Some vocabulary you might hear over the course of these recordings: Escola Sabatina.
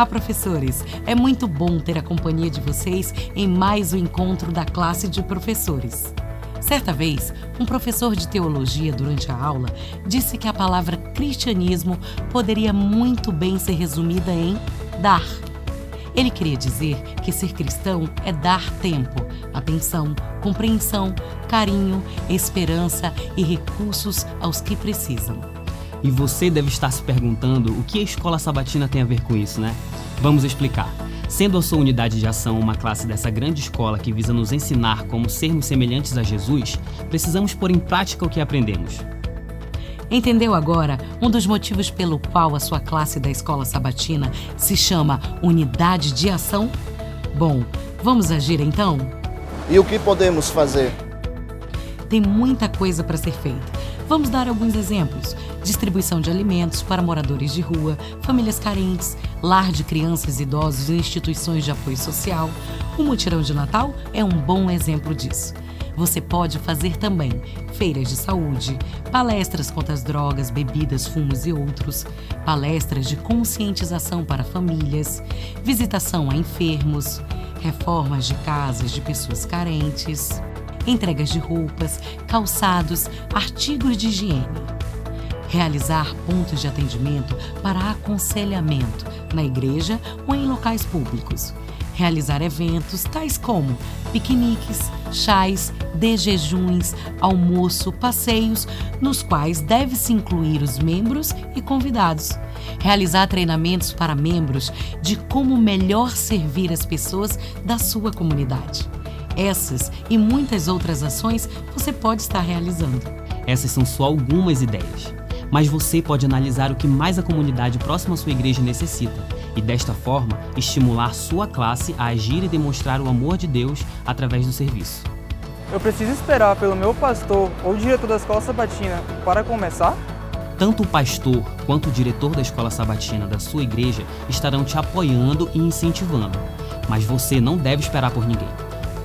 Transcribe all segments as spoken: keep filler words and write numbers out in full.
Olá, professores! É muito bom ter a companhia de vocês em mais um encontro da classe de professores. Certa vez, um professor de teologia, durante a aula, disse que a palavra cristianismo poderia muito bem ser resumida em dar. Ele queria dizer que ser cristão é dar tempo, atenção, compreensão, carinho, esperança e recursos aos que precisam. E você deve estar se perguntando o que a Escola Sabatina tem a ver com isso, né? Vamos explicar. Sendo a sua unidade de ação uma classe dessa grande escola que visa nos ensinar como sermos semelhantes a Jesus, precisamos pôr em prática o que aprendemos. Entendeu agora um dos motivos pelo qual a sua classe da Escola Sabatina se chama Unidade de Ação? Bom, vamos agir então? E o que podemos fazer? Tem muita coisa para ser feita. Vamos dar alguns exemplos. Distribuição de alimentos para moradores de rua, famílias carentes, lar de crianças e idosos e instituições de apoio social. O mutirão de Natal é um bom exemplo disso. Você pode fazer também feiras de saúde, palestras contra as drogas, bebidas, fumos e outros, palestras de conscientização para famílias, visitação a enfermos, reformas de casas de pessoas carentes, entregas de roupas, calçados, artigos de higiene. Realizar pontos de atendimento para aconselhamento na igreja ou em locais públicos. Realizar eventos tais como piqueniques, chás, dejejuns, almoço, passeios, nos quais deve-se incluir os membros e convidados. Realizar treinamentos para membros de como melhor servir as pessoas da sua comunidade. Essas e muitas outras ações você pode estar realizando. Essas são só algumas ideias, mas você pode analisar o que mais a comunidade próxima à sua igreja necessita e, desta forma, estimular sua classe a agir e demonstrar o amor de Deus através do serviço. Eu preciso esperar pelo meu pastor ou diretor da Escola Sabatina para começar? Tanto o pastor quanto o diretor da Escola Sabatina da sua igreja estarão te apoiando e incentivando, mas você não deve esperar por ninguém.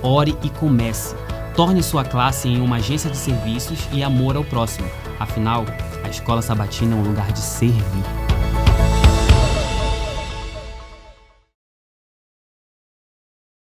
Ore e comece. Torne sua classe em uma agência de serviços e amor ao próximo. Afinal, a Escola Sabatina é um lugar de servir.